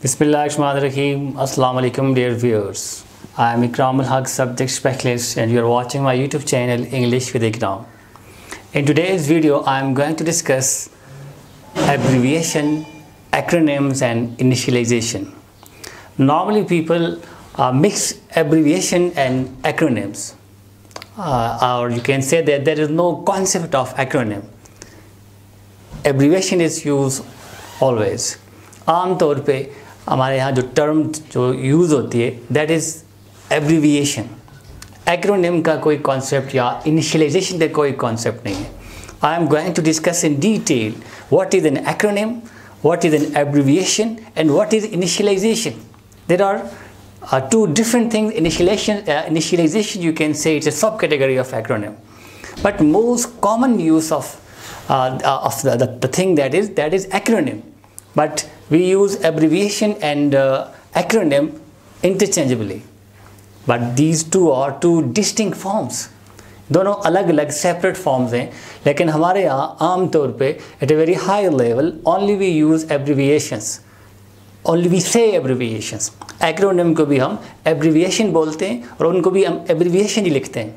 Bismillahirrahmanirrahim. Assalamu alaikum, dear viewers. I am Ikramul Haq, subject specialist, and you are watching my YouTube channel English with Ikram. In today's video, I am going to discuss abbreviation, acronyms, and initialization. Normally, people mix abbreviation and acronyms, or you can say that there is no concept of acronym. Abbreviation is used always. आम तौर पे हमारे यहाँ जो term जो use होती है that is abbreviation. Acronym का कोई कॉन्सेप्ट या इनिशियलाइजेशन का कोई कॉन्सेप्ट नहीं है. I am going to discuss in detail what is an acronym, what is an abbreviation and what is initialisation. There are two different things. Initialisation you can say it's a sub category of acronym, but most common use of the thing that is acronym. But we use abbreviation and acronym interchangeably. But these two are two distinct forms. दोनों अलग अलग separate forms हैं, लेकिन हमारे यहाँ आम तौर पर at a very high level only we use abbreviations. Only we say abbreviations. Acronym को भी हम abbreviation बोलते हैं और उनको भी हम abbreviation ही लिखते हैं,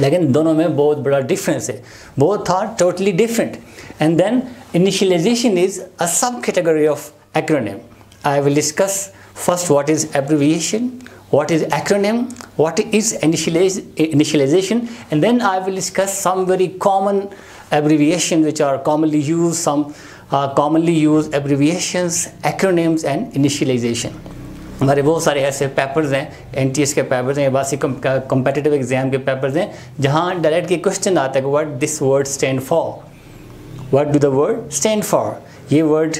लेकिन दोनों में बहुत बड़ा difference है. Both are totally different. And then initialization is a subcategory of acronym. I will discuss first what is abbreviation, what is acronym, what is initialization, and then I will discuss some very common abbreviations which are commonly used, some commonly used abbreviations, acronyms and initialization. हमारे बहुत सारे ऐसे papers हैं, NTS के papers हैं, बासी competitive exam के papers हैं, जहाँ डायरेक्ट ये क्वेश्चन आता है what this word stand for. What do the word stand for? ये word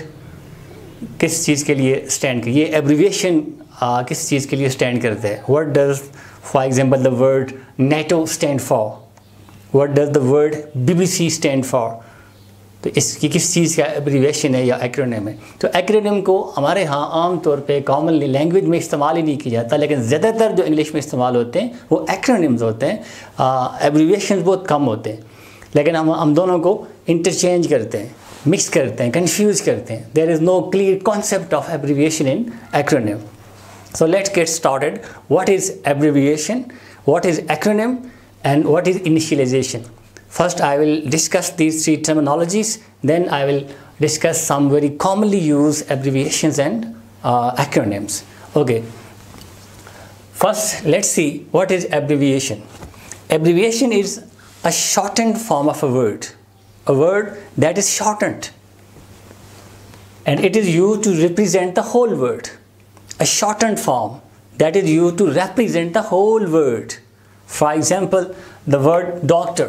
किस चीज़ के लिए stand कर, ये abbreviation किस चीज़ के लिए stand करता है. What does, for example, the word NATO stand for? What does the word BBC stand for? तो इसकी किस चीज़ का abbreviation है या acronym है. तो acronym को हमारे यहाँ आम तौर पे commonly language में इस्तेमाल ही नहीं किया जाता, लेकिन ज़्यादातर जो English में इस्तेमाल होते हैं वो acronyms होते हैं. Abbreviations बहुत कम होते हैं, लेकिन हम दोनों को इंटरचेंज करते हैं, मिक्स करते हैं, कंफ्यूज करते हैं. There is no clear concept of abbreviation in acronym. So let's get started. What is abbreviation, what is acronym and what is initialisation. First I will discuss these three terminologies, then I will discuss some very commonly use abbreviations and acronyms. Okay, first let's see what is abbreviation. Abbreviation is a shortened form of a word that is shortened, and it is used to represent the whole word. A shortened form that is used to represent the whole word. For example, the word doctor.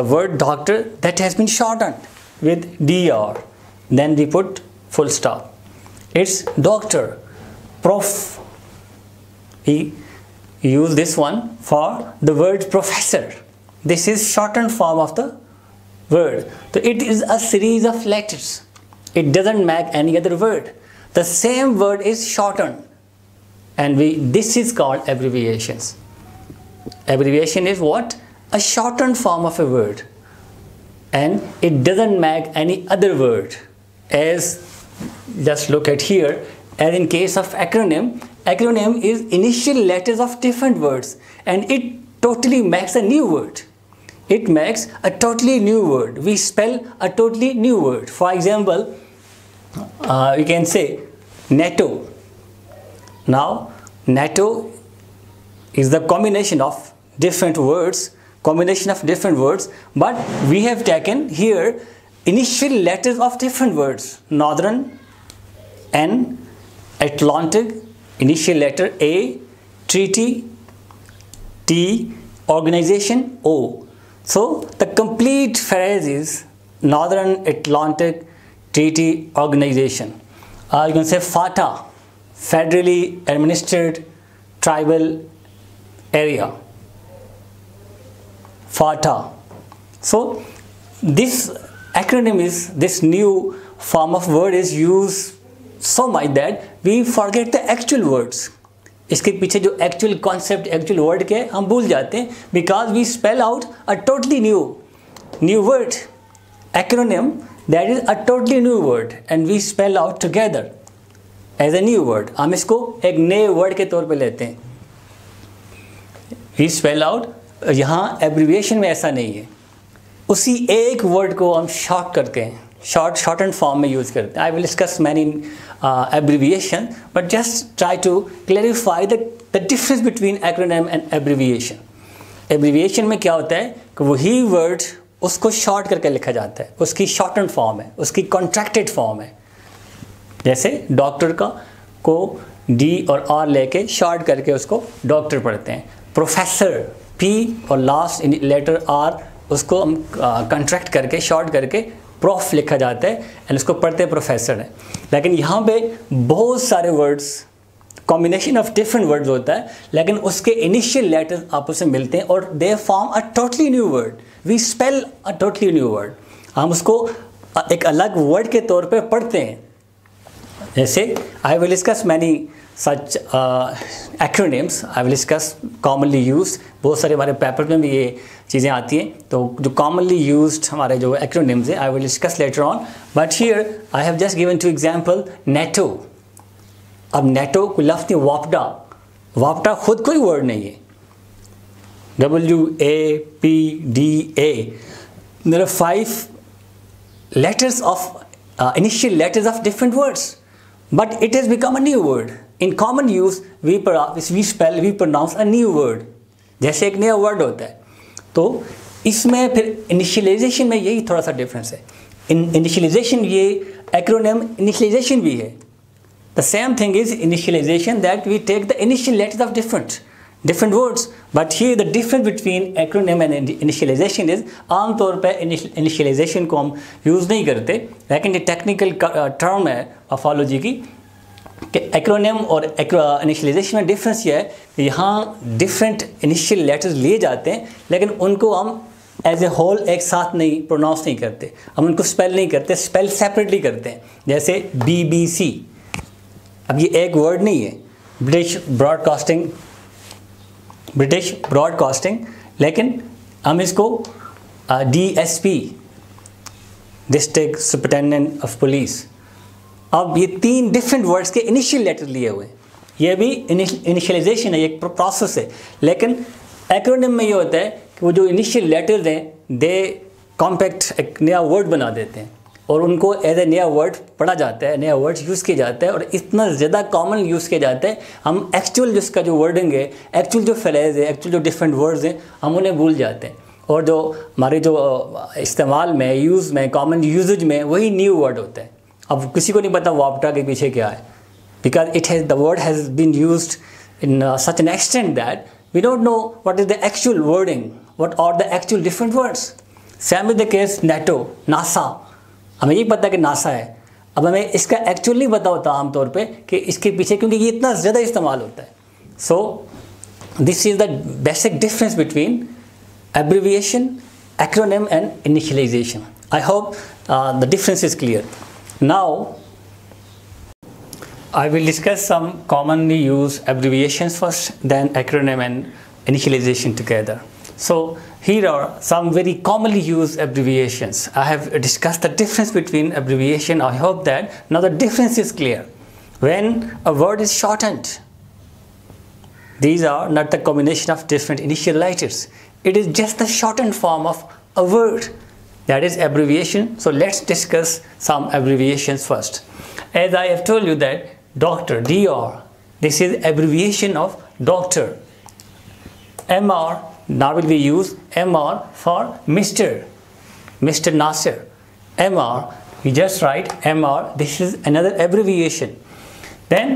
The word doctor that has been shortened with DR, then we put full stop. It's doctor, prof. He use this one for the word professor. This is shortened form of the word. So it is a series of letters. It doesn't make any other word. The same word is shortened, and this is called abbreviations. Abbreviation is what? A shortened form of a word, and it doesn't make any other word. As just look at here, as in case of acronym, acronym is initial letters of different words, and it totally makes a new word. It makes a totally new word. We spell a totally new word. For example, you can say NATO. Now, NATO is the combination of different words, but we have taken here initial letters of different words. Northern, N, Atlantic, initial letter A, treaty, T, organization, O. So the complete phrase is Northern, Atlantic, treaty, organization. You can say FATA, federally administered tribal area. FATA. So this acronym is, this new form of word is used so much that we forget the actual words. इसके पीछे जो actual concept, actual word के हम भूल जाते हैं, because we spell out a totally new word. Acronym That is a totally new word and we spell out together as a new word. हम इसको एक नए word के तौर पे लेते हैं. We spell out, यहाँ abbreviation में ऐसा नहीं है. उसी एक word को हम short करते हैं, shortened form में use करते हैं. I will discuss many abbreviation, but just try to clarify the difference between acronym and abbreviation. Abbreviation में क्या होता है कि वही word उसको short करके लिखा जाता है, उसकी shortened form है, उसकी contracted form है. जैसे डॉक्टर का को D और R लेके short करके उसको डॉक्टर पढ़ते हैं. प्रोफेसर P और लास्ट लेटर R उसको हम contract करके short करके prof लिखा जाता है एंड उसको पढ़ते प्रोफेसर है. लेकिन यहाँ पे बहुत सारे words, combination of different words होता है, लेकिन उसके initial letters आपस में मिलते हैं और they form a totally new word. We spell a totally new word. हम उसको एक अलग word के तौर पे पढ़ते हैं. जैसे I will discuss many such acronyms. I will discuss commonly used. बहुत सारे हमारे पेपर में भी ये चीज़ें आती हैं. तो जो commonly used हमारे जो acronyms हैं I will discuss later on. But here I have just given two example. NATO. अब NATO को लफ्ज़ नहीं, WAPDA. WAPDA खुद कोई word नहीं है. WAPDA. There are 5 letters of initial letters of different words, but it has become a new word. In common use, we pronounce a new word. जैसे एक नया word होता है. तो इसमें फिर initialization में यही थोड़ा सा difference है. In initialization ये acronym initialization भी है. The same thing is initialization, that we take the initial letters of different words, but here the difference between acronym and initialization is आम तौर पर initialization को हम use नहीं करते, लेकिन ये technical term है morphology की कि acronym और initialization में difference ये है कि यहाँ different initial letters लिए जाते हैं, लेकिन उनको हम as a whole एक साथ नहीं pronounce नहीं करते, हम उनको spell नहीं करते, spell separately करते हैं. जैसे BBC, अब ये एक word नहीं है, British Broadcasting, लेकिन हम इसको DSP, District Superintendent of Police. अब ये 3 different words के initial letters लिए हुए हैं. ये भी initialization है, एक process है. लेकिन acronym में ये होता है कि वो जो initial letters हैं they compact एक नया word बना देते हैं और उनको as a नया word पढ़ा जाता है, नया words use किया जाता है और इतना ज़्यादा common use किया जाता है, हम actual जिसका जो wording है, actual जो phrase है, actual जो different words हैं, हम उन्हें भूल जाते हैं और जो हमारे जो इस्तेमाल में, use में, common usage में वही new word होता है. अब किसी को नहीं पता WAPDA के पीछे क्या है, because the word has been used in such an extent that we don't know what is the actual wording, what are the actual different words. Same with the case NATO, NASA. हमें ये पता है कि NASA है, अब हमें इसका actually पता होता है आमतौर पे कि इसके पीछे क्योंकि ये इतना ज़्यादा इस्तेमाल होता है. So this is the basic difference between abbreviation, acronym and initialisation. I hope the difference is clear. Now I will discuss some commonly use abbreviations first, then acronym and initialisation together. So here are some very commonly used abbreviations. I have discussed the difference between abbreviation. I hope that now the difference is clear. When a word is shortened, these are not the combination of different initial letters. It is just the shortened form of a word. That is abbreviation. So let's discuss some abbreviations first. As I have told you that doctor, DR, this is abbreviation of doctor. MR. Now will we use MR for Mr. Mr. Nasir. MR, we just write MR. This is another abbreviation. Then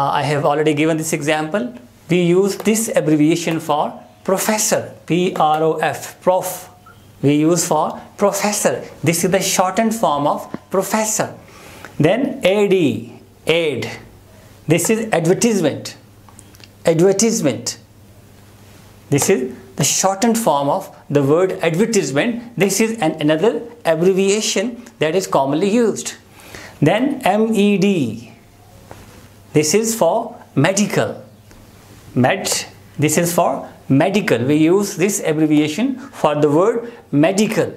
I have already given this example. We use this abbreviation for professor. P-R-O-F, prof. We use for professor. This is the shortened form of professor. Then AD, aid. This is advertisement. Advertisement. This is the shortened form of the word advertisement. This is another abbreviation that is commonly used. Then MED. This is for medical. Med. This is for medical. We use this abbreviation for the word medical.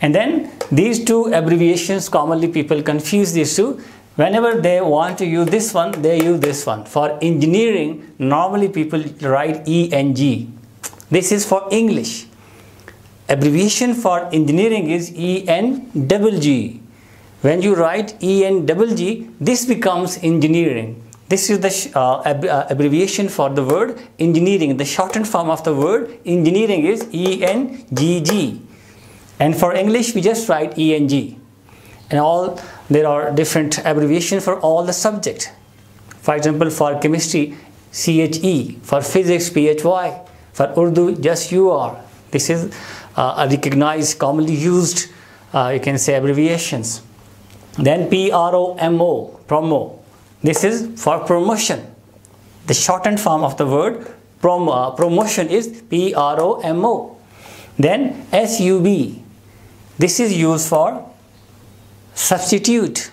And then these two abbreviations, commonly people confuse these two. Whenever they want to use this one, they use this one. For engineering, normally people write ENG. This is for English. Abbreviation for engineering is ENGG. When you write ENGG, this becomes engineering. This is the abbreviation for the word engineering. The shortened form of the word engineering is ENGG. And for English, we just write ENG. And all, there are different abbreviations for all the subject. For example, for chemistry, CHE, for physics, PHY, for Urdu, just UR. This is a recognized, commonly used, you can say, abbreviations. Then PROMO, promo. This is for promotion. The shortened form of the word promotion is PROMO. Then SUB. This is used for substitute,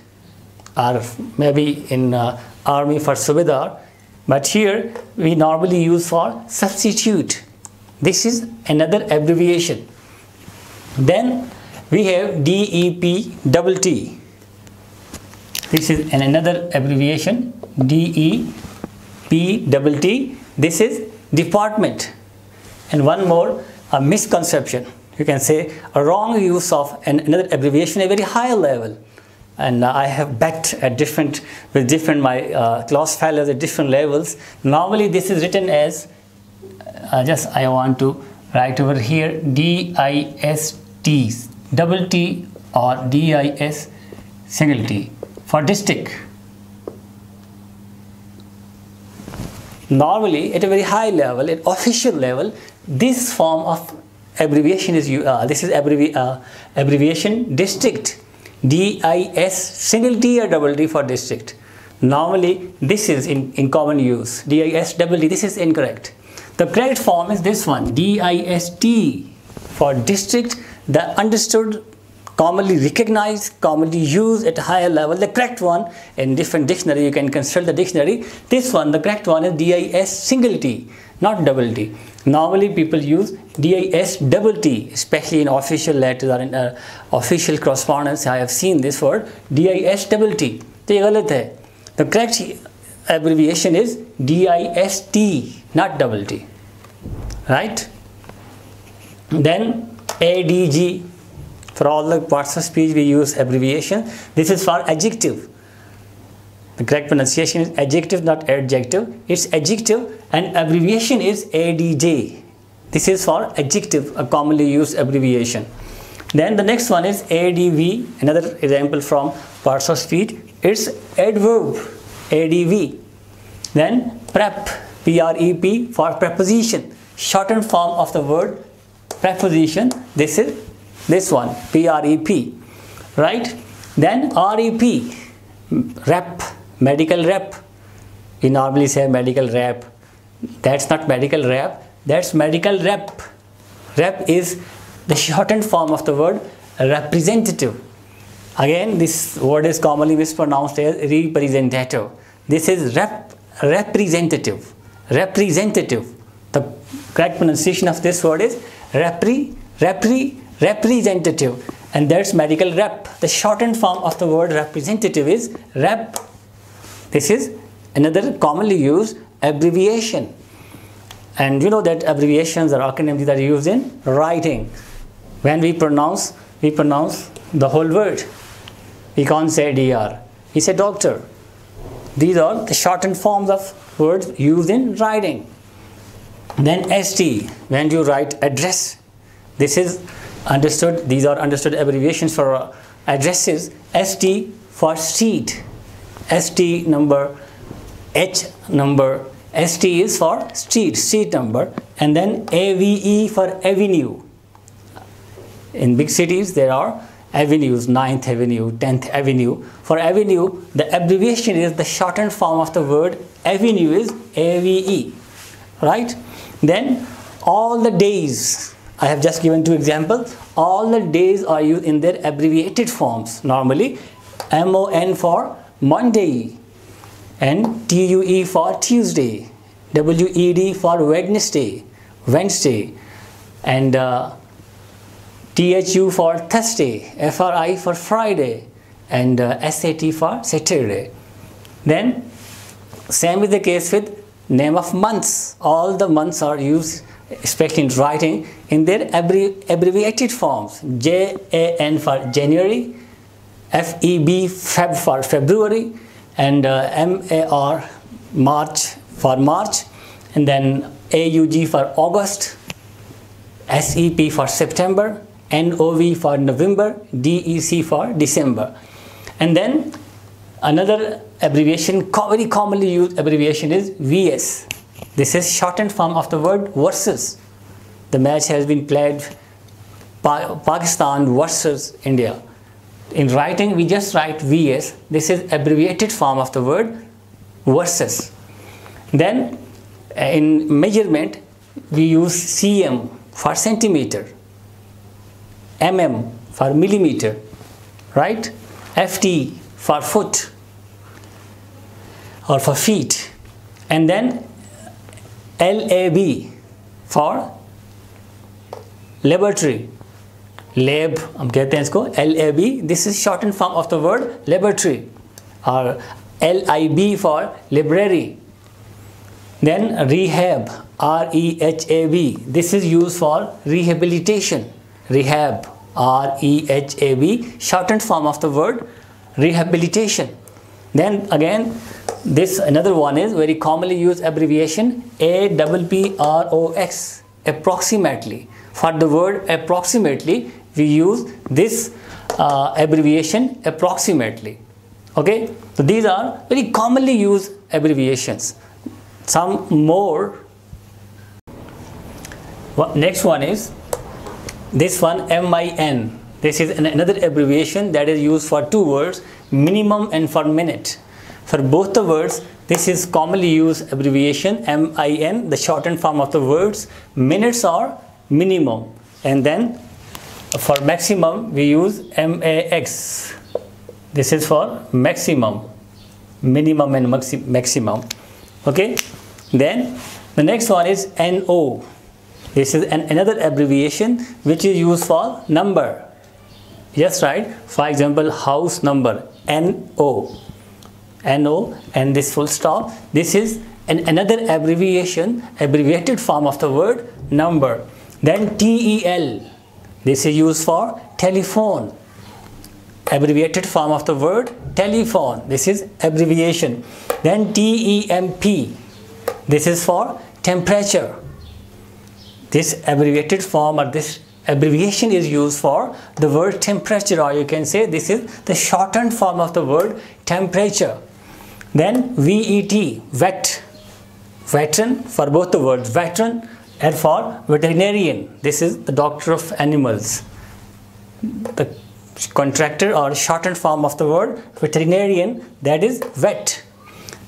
or maybe in army for subedar, but here we normally use for substitute. This is another abbreviation. Then we have DEPT. This is another abbreviation, DEPT. This is department. And one more, a misconception. You can say a wrong use of another abbreviation at a very high level. And I have backed at different, with different my class fellows at different levels. Normally this is written as, just I want to write over here, D-I-S-T, double T, or D-I-S, single T, for district. Normally at a very high level, at official level, this form of abbreviation is abbreviation district, D-I-S single T or double T for district. Normally this is in common use, D-I-S double T. This is incorrect. The correct form is this one, D-I-S-T for district, the understood, commonly recognized, commonly used at a higher level. The correct one in different dictionary, you can consult the dictionary. This one, the correct one is D-I-S single T, not double T. Normally people use D-I-S double T, especially in official letters or in official correspondence. I have seen this word, D-I-S double T. The correct abbreviation is D-I-S-T, not double T, right? Then ADG, for all the parts of speech we use abbreviation. This is for adjective. The correct pronunciation is adjective, not adjective. It's adjective, and abbreviation is ADJ. This is for adjective, a commonly used abbreviation. Then the next one is ADV, another example from parts of speech. It's adverb, ADV. Then prep, P-R-E-P, for preposition. Shortened form of the word preposition. This is this one, P-R-E-P, right? Then R-E-P. Rep, medical rep. We normally say medical rep. That's not medical rep, that's medical rep. Rep is the shortened form of the word representative. Again, this word is commonly mispronounced as representative. This is representative. Representative. The correct pronunciation of this word is representative. And that's medical rep. The shortened form of the word representative is rep. This is another commonly used abbreviation. And you know that abbreviations or acronyms are used in writing. When we pronounce the whole word. We can't say DR. We say doctor. These are the shortened forms of words used in writing. Then ST, when you write address. This is understood, these are understood abbreviations for addresses. ST for street, ST number, H number. ST is for street, street number. And then AVE for avenue. In big cities there are avenues, 9th avenue, 10th avenue. For avenue, the abbreviation is the shortened form of the word avenue is AVE, right? Then all the days, I have just given two examples. All the days are used in their abbreviated forms. Normally, MON for Monday, and TUE for Tuesday, WED for Wednesday, and THU for Thursday, FRI for Friday, and SAT for Saturday. Then same is the case with name of months. All the months are used, especially in writing, in their abbreviated forms. JAN for January, FEB Feb for February, and MAR March for March, and then AUG for August, SEP for September, NOV for November, DEC for December. And then another abbreviation, very commonly used abbreviation, is VS. This is shortened form of the word versus. The match has been played by Pakistan versus India. In writing, we just write VS. This is abbreviated form of the word versus. Then in measurement, we use cm for centimeter, mm for millimeter, right? FT for foot or for feet, and then LAB for laboratory, lab हम कहते हैं इसको LAB. This is shortened form of the word laboratory, or LIB for library. Then rehab, REHAB. This is used for rehabilitation. Rehab, REHAB, shortened form of the word rehabilitation. Then again, this another one is very commonly used abbreviation, APPROX, approximately. For the word approximately, we use this abbreviation approximately. Okay, so these are very commonly used abbreviations. Some more. Next one is this one, MIN. This is another abbreviation that is used for two words, minimum and for minute. For both the words, this is commonly used abbreviation, MIN, the shortened form of the words. Minutes are minimum, and then for maximum we use MAX. This is for maximum, minimum and maximum. Okay, then the next one is NO. This is another abbreviation which is used for number. Yes, right. For example, house number, NO. NO, and this full stop. This is another abbreviation, abbreviated form of the word number. Then TEL. This is used for telephone. Abbreviated form of the word telephone. This is abbreviation. Then TEMP. This is for temperature. This abbreviated form, or this abbreviation, is used for the word temperature, or you can say this is the shortened form of the word temperature. Then VET, vet, veteran, for both the words, veteran, and for veterinarian. This is the doctor of animals. The contractor or shortened form of the word veterinarian, that is vet.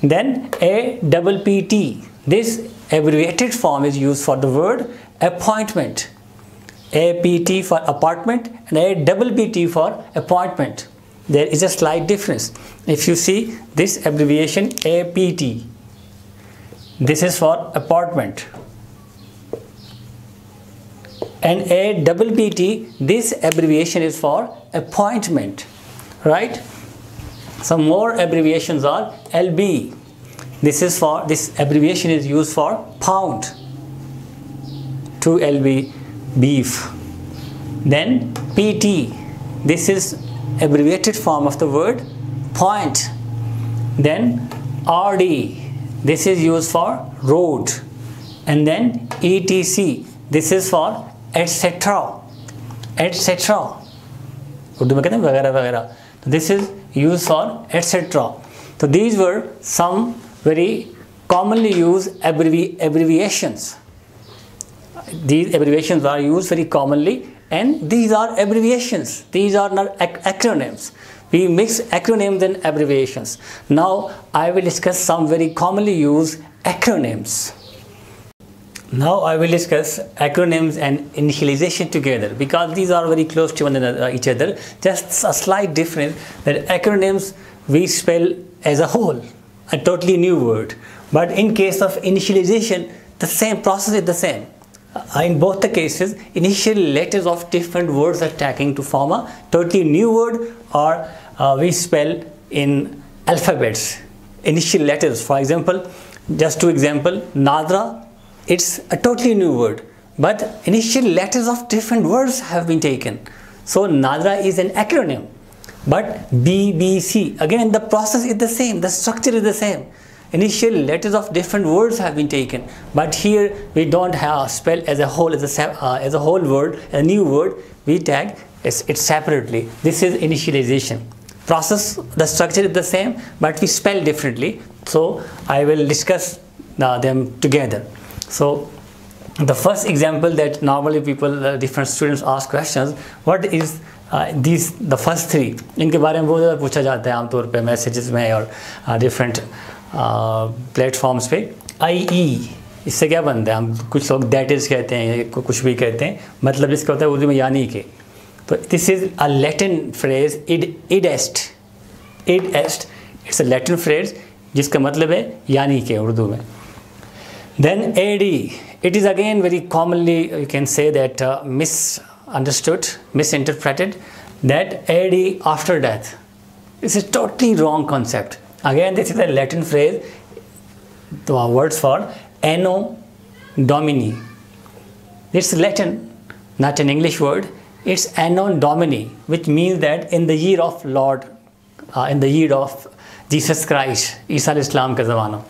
Then APPT. This abbreviated form is used for the word appointment. APT for apartment and APPT for appointment. There is a slight difference. If you see this abbreviation APT, this is for apartment, and APPT, this abbreviation is for appointment, right? Some more abbreviations are LB. This is for, this abbreviation is used for pound, 2 lb, beef. Then PT. This is abbreviated form of the word point. Then RD. This is used for road. And then ETC. This is for etc. etc. This is used for etc. So these were some very commonly used abbreviations. These abbreviations are used very commonly, and these are abbreviations. These are not acronyms. We mix acronyms and abbreviations. Now I will discuss some very commonly used acronyms. Now I will discuss acronyms and initialization together, because these are very close to one another, each other. Just a slight difference that acronyms we spell as a whole, a totally new word. But in case of initialization, the same process is the same. in both the cases, initial letters of different words are tagging to form a totally new word, or we spell in alphabets, initial letters. For example, just two example, NADRA, it's a totally new word, but initial letters of different words have been taken. So NADRA is an acronym, but BBC, again the process is the same, the structure is the same. Initial letters of different words have been taken, but here we don't have spell as a whole, as a whole word, a new word, we tag it separately. This is initialization. Process, the structure is the same, but we spell differently. So I will discuss them together. So the first example that normally people, different students ask questions, what is the first three? इनके बारे में बहुत ज़्यादा पूछा जाता है आमतौर पे messages में और different प्लेटफॉर्म्स पे. IE इससे क्या बनता है? हम कुछ लोग that is कहते हैं, कुछ भी कहते हैं, मतलब इसका होता है उर्दू में यानी के. तो this is a Latin phrase, id est, id est, it's a Latin phrase जिसका मतलब है यानी के उर्दू में. Then AD, it is again very commonly, you can say that misunderstood, misinterpreted, that AD after death. It's a totally wrong concept. Again, this is a Latin phrase, the words for Anno Domini. It's Latin, not an English word. It's Anno Domini, which means that in the year of Lord, in the year of Jesus Christ, Isa al-Islam ka zamana.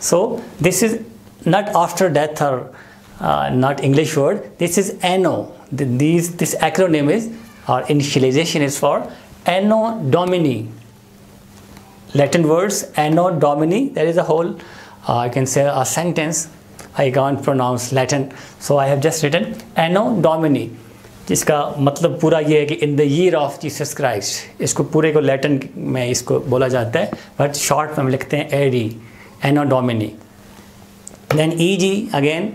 So this is not after death or not English word. This is Anno. This acronym is, or initialization is for Anno Domini. Latin words, Anno Domini, there is a whole, I can say a sentence. I can't pronounce Latin, so I have just written Anno Domini. जिसका मतलब पूरा ये है कि in the year of Jesus Christ, इसको पूरे को Latin में इसको बोला जाता है, but short में लिखते हैं AD, Anno Domini. Then EG again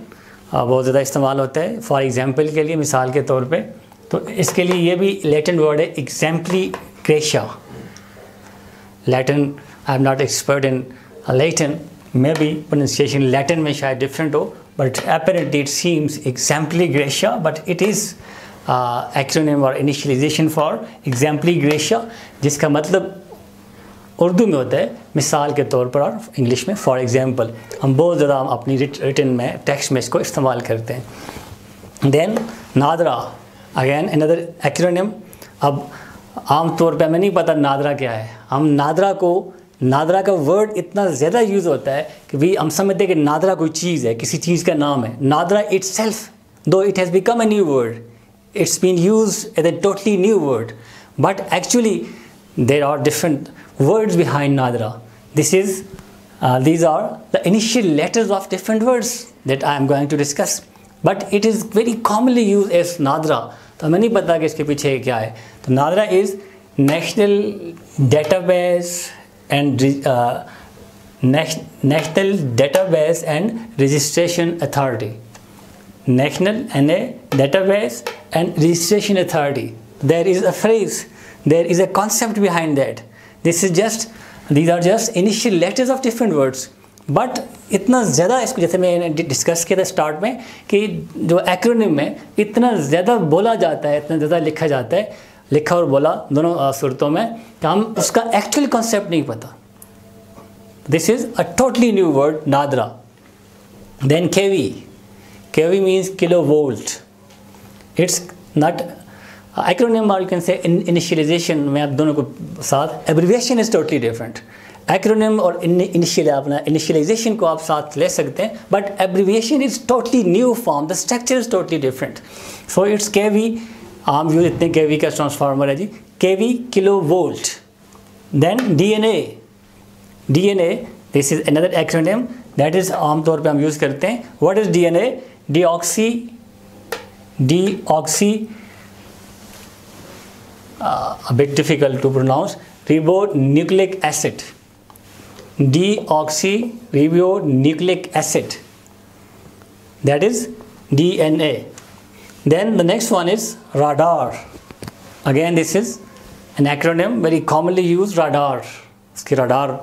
बहुत ज़्यादा इस्तेमाल होता है, for example के लिए, मिसाल के तौर पे. तो इसके लिए ये भी लैटिन वर्ड है, exemplificatia. Latin, I am not expert in Latin, maybe pronunciation Latin में शायद different हो, but apparently it seems exemplificatia, but it is acronym or initialization for exemplificatia, जिसका मतलब उर्दू में होता है मिसाल के तौर पर और इंग्लिश में फॉर एग्जांपल. हम बहुत ज़्यादा अपनी रिटन में, टेक्स्ट में इसको इस्तेमाल करते हैं. Then NADRA, again another acronym. अब आम तौर पे हमें नहीं पता नादरा क्या है. हम नादरा को, नादरा का वर्ड इतना ज़्यादा यूज़ होता है कि भी हम समझते हैं कि नादरा कोई चीज़ है, किसी चीज़ का नाम है. NADRA itself, though it has become a new word, it's been used as a totally new word, but actually there are different words behind NADRA. This is, these are the initial letters of different words that I am going to discuss, but it is very commonly used as NADRA. तो हमें नहीं पता कि इसके पीछे क्या है. तो NADRA is National Database and Registration Authority. National NA Database and Registration Authority. There is a phrase, there is a concept behind that. This is just, these are just initial letters of different words, but इतना ज़्यादा इसको, जैसे मैंने discuss किया था start में कि जो एक्रोनिम में इतना ज़्यादा बोला जाता है, इतना ज़्यादा लिखा जाता है, लिखा और बोला दोनों सूरतों में, कि हम उसका एक्चुअल कॉन्सेप्ट नहीं पता. This is a totally new word, NADRA. Then KV. KV means kilovolt. It's not acronym, or you can say in initialization में आप दोनों को साथ, abbreviation is totally different. Acronym और initialization को आप साथ ले सकते हैं, but abbreviation is totally new form. The structure is totally different. So it's KV. आम यूज इतने KV का ट्रांसफार्मर है जी, KV kilovolt. Then DNA. DNA. This is another acronym that is आमतौर पे हम यूज करते हैं. What is DNA? Deoxy, a bit difficult to pronounce, ribonucleic acid. Deoxyribonucleic acid. That is DNA. Then the next one is RADAR. Again, this is an acronym, very commonly used, RADAR. इसकी RADAR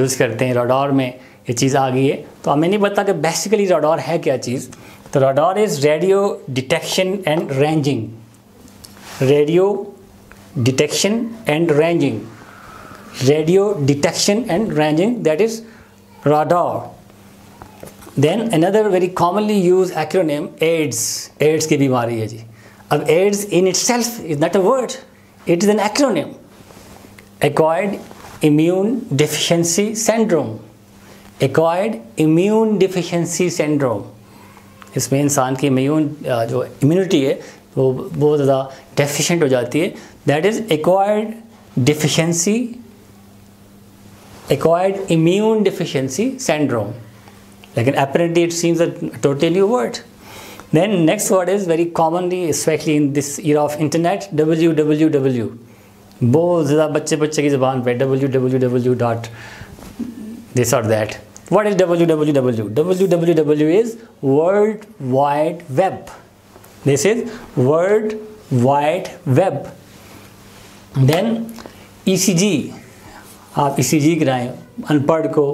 use करते हैं, RADAR में ये चीज़ आ गई है. तो हमें नहीं पता कि बेसिकली राडार है क्या चीज़. The radar is radio detection and ranging. Radio detection and ranging. Radio detection and ranging, that is radar. Then another very commonly used acronym, AIDS. AIDS ki bimari hai ji. Ab AIDS in itself is not a word. It is an acronym. Acquired Immune Deficiency Syndrome. Acquired Immune Deficiency Syndrome. इसमें इंसान की जो immunity है वो बहुत ज़्यादा deficient हो जाती है. That is acquired deficiency, acquired immune deficiency syndrome. Like apparently it seems a totally word. Then next word is very commonly, especially in this era of internet, www. बहुत ज़्यादा बच्चे की ज़बान पे www dot this or that. What is www? www is World Wide Web. This is World Wide Web. Then ECG. आप ECG कराएं, अनपढ़ को,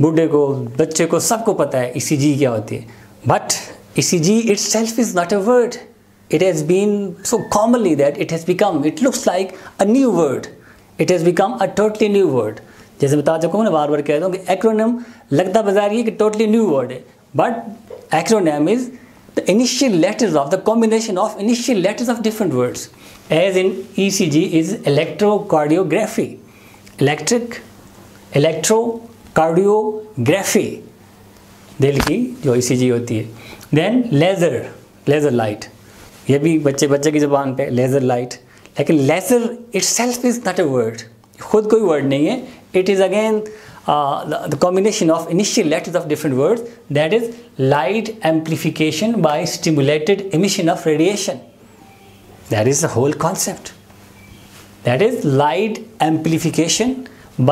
बूढ़े को, बच्चे को, सबको पता है ECG क्या होती है. But ECG itself is not a word. It has been so commonly that it has become, it looks like a new word. It has become a totally new word. जैसे बता चुका हूँ ना, बार बार कह रहा हूँ कि एक्रोनिम लगता बाजार ये कि टोटली न्यू वर्ड है. But acronym is the initial letters of the combination of initial letters of different words. As in ECG is electrocardiography. Electric electrocardiography दिल की जो ईसीजी होती है. देन लेज़र, लेज़र लाइट, ये भी बच्चे की जुबान पे लेज़र लाइट. लेकिन laser itself is not a word, खुद कोई वर्ड नहीं है. It is again the combination of initial letters of different words, that is light amplification by stimulated emission of radiation. That is the whole concept. That is light amplification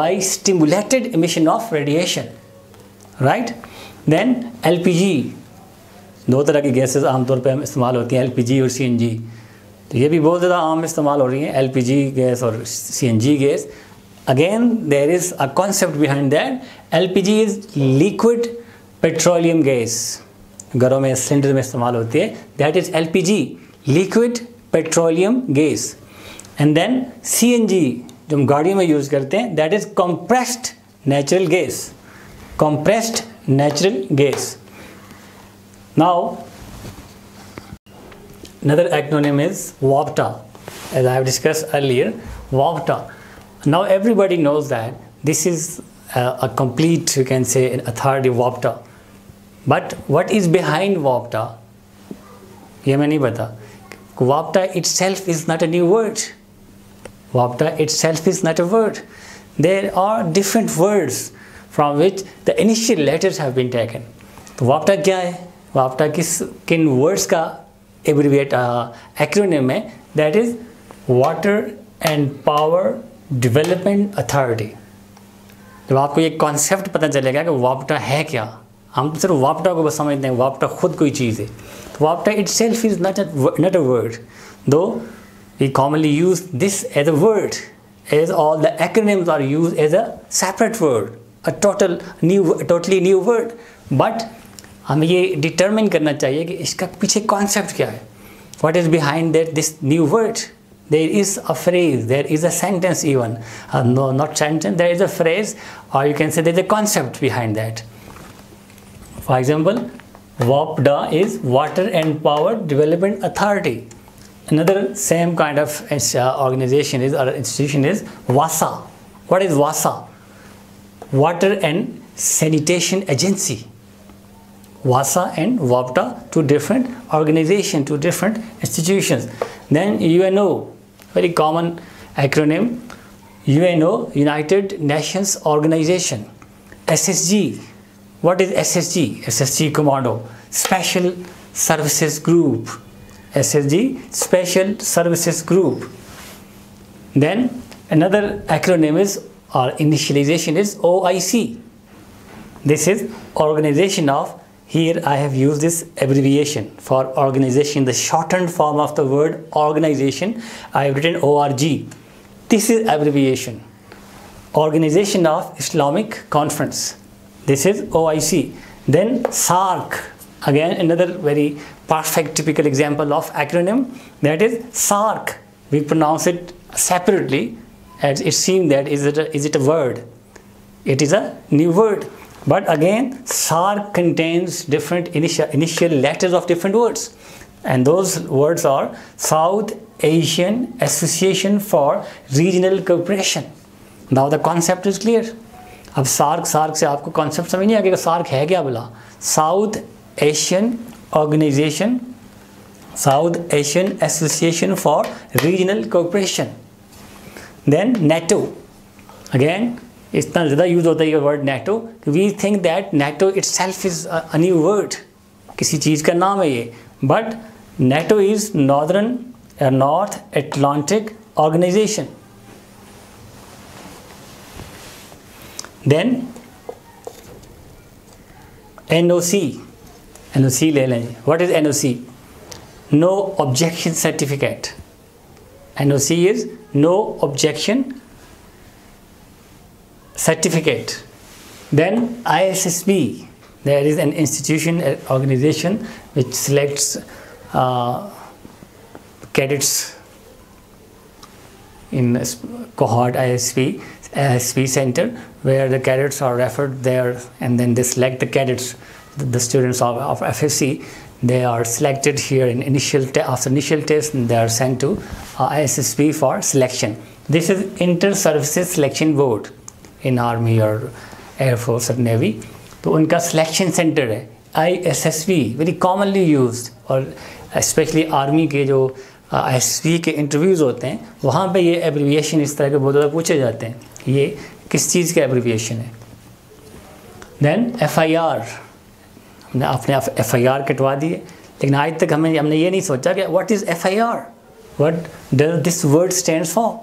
by stimulated emission of radiation. Right? Then LPG. दो तरह की gases आमतौर पे इस्तेमाल होती हैं, LPG और CNG. तो ये भी बहुत ज़्यादा आम इस्तेमाल हो रही हैं, LPG गैस और CNG gas. Again, there is a concept behind that. LPG is liquid petroleum gas. घरों में सिलेंडर में इस्तेमाल होती है. That is LPG, liquid petroleum gas. And then CNG, जो हम गाड़ियों में यूज़ करते हैं, that is compressed natural gas. Compressed natural gas. Now, another acronym is WAPDA. As I have discussed earlier, WAPDA. Now everybody knows that this is a complete, you can say, an authority, WAPDA. But what is behind WAPDA? Ye main nahi pata. WAPDA itself is not a new word. WAPDA itself is not a word. There are different words from which the initial letters have been taken. So WAPDA kya hai? WAPDA kin words ka abbreviate acronym hai? That is Water and Power development authority. जब आपको ये concept पता चलेगा कि वापटा है क्या, हम सिर्फ वापटा को बस समझते हैं, वापटा खुद कोई चीज़ है. तो वापटा itself is not a word, though we commonly use this as a word, as all the acronyms are use as a separate word, a totally new word. But हमें ये डिटर्मिन करना चाहिए कि इसका पीछे कॉन्सेप्ट क्या है, what is behind that this new word. There is a phrase, there is a sentence even, no, not sentence, there is a phrase, or you can say there is a concept behind that. For example, WAPDA is Water and Power Development Authority. Another same kind of organization is, or institution is WASA. What is WASA? Water and Sanitation Agency. WASA and WAPDA, two different organizations, two different institutions. Then UNO, very common acronym, UNO, United Nations Organization. SSG, what is SSG? SSG Commando, Special Services Group. SSG, Special Services Group. Then another acronym is, or initialization is, OIC. This is Organization of, here I have used this abbreviation for organization, the shortened form of the word organization. I have written ORG. This is abbreviation. Organization of Islamic Conference. This is OIC. Then SARC. Again, another very perfect typical example of acronym, that is SARC. We pronounce it separately as it seems that is it a word? It is a new word. But again, SARC contains different initial letters of different words. And those words are South Asian Association for Regional Cooperation. Now the concept is clear. Now SARC se aapko concept samajh nahi aayega. SARC hai kya bola? South Asian Organization, South Asian Association for Regional Cooperation. Then NATO. Again, itna zyada use hota hai ye word NATO. We think that NATO itself is a new word. Kisi cheez ka naam hai ye. But NATO is North Atlantic Organization. Then NOC. NOC le lein. What is NOC? No Objection Certificate. NOC is No Objection Certificate. Then ISSB. There is an institution, an organization which selects cadets in cohort ISP center, where the cadets are referred there, and then they select the cadets, the students of FSC. They are selected here in after initial test, and they are sent to ISSB for selection. This is Inter-Services Selection Board in Army or Air Force or Navy. So, unka selection center hai, ISSB, very commonly used, or especially Army ke jo ISSB ke interviews होते हैं, वहाँ पे ये abbreviation इस तरह के बहुत ज़्यादा पूछे जाते हैं. ये किस चीज़ का abbreviation है? Then FIR, हमने अपने FIR कटवा दिए, लेकिन आज तक हमने ये नहीं सोचा कि what is FIR? What does this word stands for?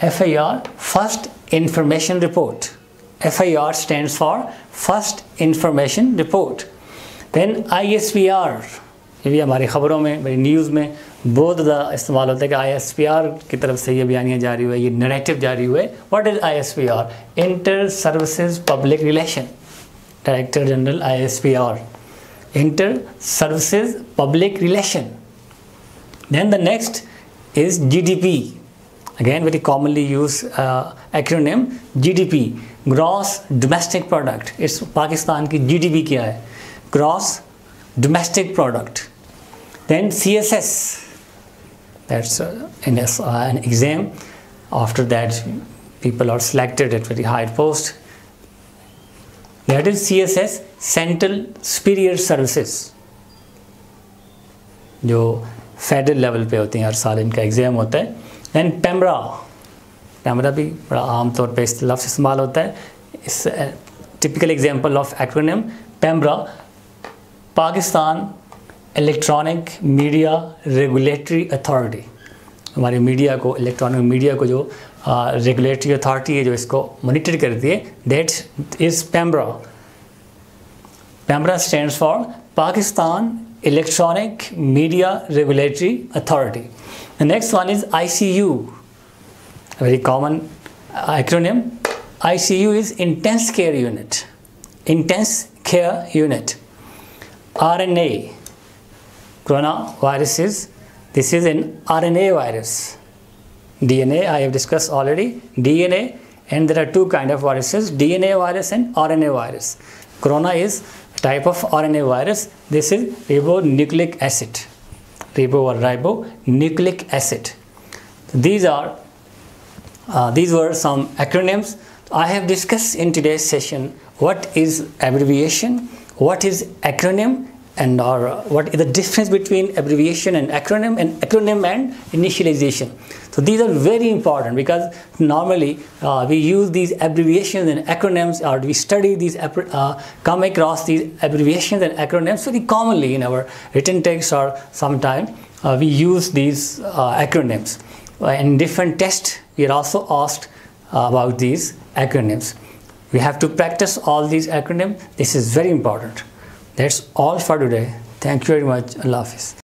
FIR, First Information Report. FIR stands for First Information Report. Then ISPR, ये भी हमारी खबरों में, हमारी न्यूज़ में बहुत ज़्यादा इस्तेमाल होता है कि ISPR की तरफ से ये बयानियाँ जारी हुए, ये नरेटिव जारी हुए. What is ISPR? Inter Services Public Relation. Director General ISPR. Inter Services Public Relation. Then the next is GDP. Again, very commonly used acronym GDP. Gross Domestic Product. It's Pakistan ki GDP kya hai? Gross Domestic Product. Then CSS. That's an exam. After that, people are selected at very high post. That is CSS, Central Superior Services. Jo federal level pe hote hain, har saal inka exam hota hai. Then PEMRA. PEMRA bhi बड़ा आम तौर पे इस्तेलाफ से इस्तेमाल होता है. It's a typical example of acronym PEMRA, Pakistan Electronic Media Regulatory Authority. हमारे media को, इलेक्ट्रॉनिक मीडिया को जो रेगुलेटरी अथॉरिटी है जो इसको मॉनिटर करती है, that is PEMRA. PEMRA stands for Pakistan Electronic Media Regulatory Authority. The next one is ICU. A very common acronym. ICU is Intense Care Unit. Intense Care Unit. RNA. Coronaviruses. This is an RNA virus. DNA, I have discussed already. DNA, and there are two kinds of viruses. DNA virus and RNA virus. Corona is a type of RNA virus. This is ribonucleic acid. Ribonucleic acid. These were some acronyms. I have discussed in today's session what is abbreviation, what is acronym, and what is the difference between abbreviation and acronym and initialization. So these are very important, because normally we use these abbreviations and acronyms, or we study these, come across these abbreviations and acronyms very commonly in our written text, or sometimes we use these acronyms. In different tests, we are also asked about these acronyms. We have to practice all these acronyms. This is very important. That's all for today. Thank you very much. Allah Hafiz.